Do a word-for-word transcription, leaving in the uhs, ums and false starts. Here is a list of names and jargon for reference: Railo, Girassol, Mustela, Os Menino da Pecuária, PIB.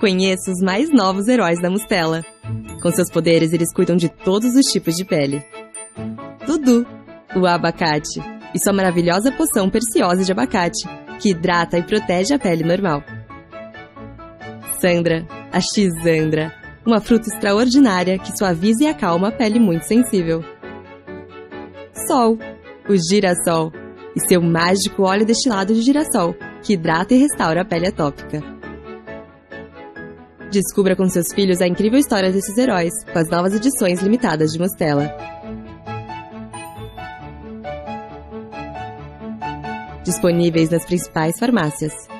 Conheça os mais novos heróis da Mustela. Com seus poderes, eles cuidam de todos os tipos de pele. Dudu, o abacate, e sua maravilhosa poção preciosa de abacate, que hidrata e protege a pele normal. Sandra, a Xandra, uma fruta extraordinária que suaviza e acalma a pele muito sensível. Sol, o girassol, e seu mágico óleo destilado de girassol, que hidrata e restaura a pele atópica. Descubra com seus filhos a incrível história desses heróis, com as novas edições limitadas de Mustela. Disponíveis nas principais farmácias.